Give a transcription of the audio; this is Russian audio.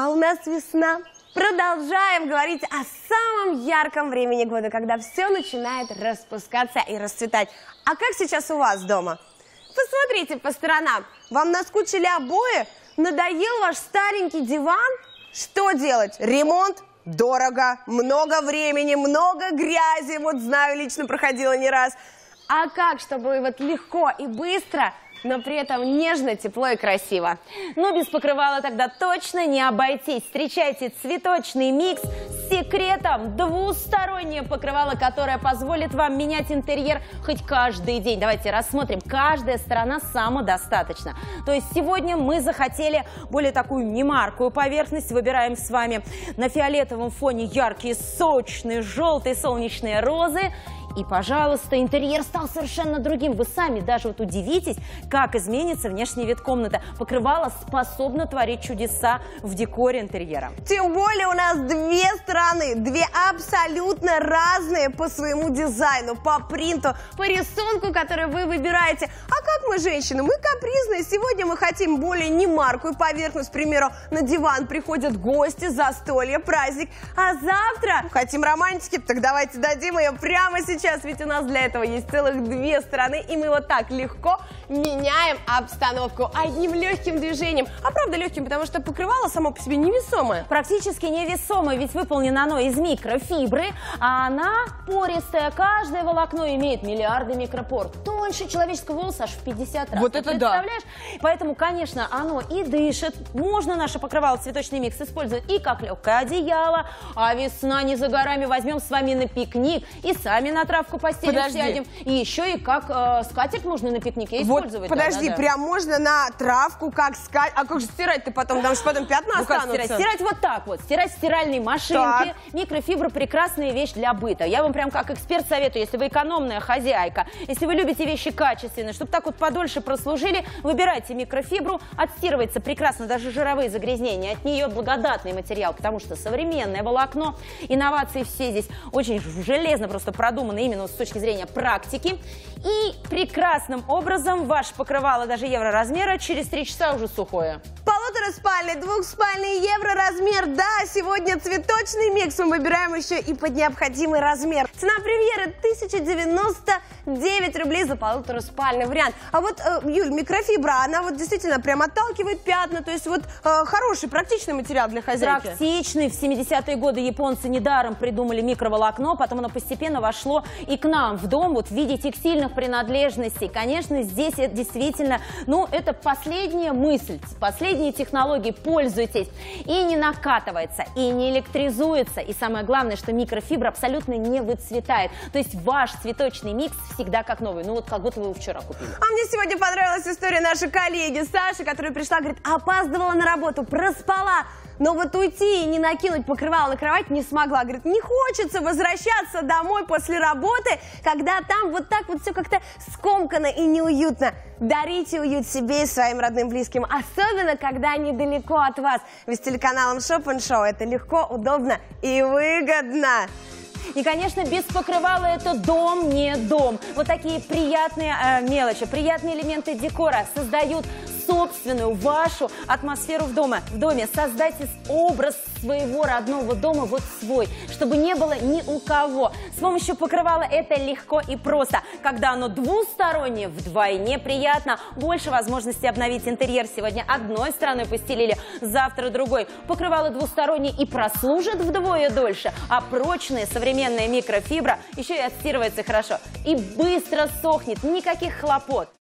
А у нас весна. Продолжаем говорить о самом ярком времени года, когда все начинает распускаться и расцветать. А как сейчас у вас дома? Посмотрите по сторонам. Вам наскучили обои? Надоел ваш старенький диван? Что делать? Ремонт? Дорого, много времени, много грязи. Вот знаю, лично проходила не раз. А как, чтобы вот легко и быстро, но при этом нежно, тепло и красиво? Но без покрывала тогда точно не обойтись. Встречайте цветочный микс с секретом. Двустороннее покрывало, которое позволит вам менять интерьер хоть каждый день. Давайте рассмотрим. Каждая сторона самодостаточна. То есть сегодня мы захотели более такую немаркую поверхность. Выбираем с вами на фиолетовом фоне яркие, сочные, желтые солнечные розы. И, пожалуйста, интерьер стал совершенно другим. Вы сами даже вот удивитесь, как изменится внешний вид комнаты. Покрывало способно творить чудеса в декоре интерьера. Тем более у нас две страны, две абсолютно разные по своему дизайну, по принту, по рисунку, который вы выбираете. А как мы, женщины, мы капризные. Сегодня мы хотим более немаркую поверхность. К примеру, на диван приходят гости, застолье, праздник. А завтра хотим романтики, так давайте дадим ее прямо сейчас. Ведь у нас для этого есть целых две стороны, и мы вот так легко меняем обстановку одним легким движением. А правда легким, потому что покрывало само по себе невесомое. Практически невесомое, ведь выполнено оно из микрофибры, а она пористая. Каждое волокно имеет миллиарды микропор. Тоньше человеческого волоса аж в 50 раз. Вот это представляешь? Да. Поэтому, конечно, оно и дышит. Можно наше покрывало цветочный микс использовать и как легкое одеяло, а весна не за горами. Возьмем с вами на пикник и сами на травку постели сядем. И еще и как скатерть можно на пикнике использовать. Вот, подожди, да. Прям можно на травку как скатерть. А как же стирать-то потом? Потому что потом пятна останутся. Стирать вот так вот. Стирать стиральные машинки. Так. Микрофибра – прекрасная вещь для быта. Я вам прям как эксперт советую, если вы экономная хозяйка, если вы любите вещи качественные, чтобы так вот подольше прослужили, выбирайте микрофибру. Отстирывается прекрасно даже жировые загрязнения. От нее благодатный материал, потому что современное волокно, инновации все здесь очень железно просто продуманы. Именно с точки зрения практики. И прекрасным образом ваше покрывало даже евроразмера через 3 часа уже сухое. Полутораспальный, двухспальный, евроразмер. Да, сегодня цветочный микс мы выбираем еще и под необходимый размер. Цена премьеры 1099 рублей за полутораспальный вариант. А вот, Юль, микрофибра, она вот действительно прям отталкивает пятна. То есть вот хороший, практичный материал для хозяйки. Практичный. В 70-е годы японцы недаром придумали микроволокно, потом оно постепенно вошло и к нам в дом, вот в виде текстильных принадлежностей. Конечно, здесь это действительно, ну, это последняя мысль, последние технологии, пользуйтесь. И не накатывается, и не электризуется. И самое главное, что микрофибра абсолютно не выцветает. То есть ваш цветочный микс всегда как новый. Ну, вот как будто вы его вчера купили. А мне сегодня понравилась история нашей коллеги Саши, которая пришла, говорит, опаздывала на работу, проспала. Но вот уйти и не накинуть покрывало на кровать не смогла. Говорит, не хочется возвращаться домой после работы, когда там вот так вот все как-то скомкано и неуютно. Дарите уют себе и своим родным близким, особенно когда они далеко от вас. Ведь с телеканалом Shop and Show это легко, удобно и выгодно. И, конечно, без покрывала это дом не дом. Вот такие приятные мелочи, приятные элементы декора создают собственную вашу атмосферу в доме. Создайте образ своего родного дома, вот свой, чтобы не было ни у кого. С помощью покрывала это легко и просто. Когда оно двустороннее, вдвойне приятно. Больше возможности обновить интерьер. Сегодня одной стороной постелили, завтра другой. Покрывало двустороннее и прослужит вдвое дольше. А прочная современная микрофибра еще и отстирывается хорошо. И быстро сохнет, никаких хлопот.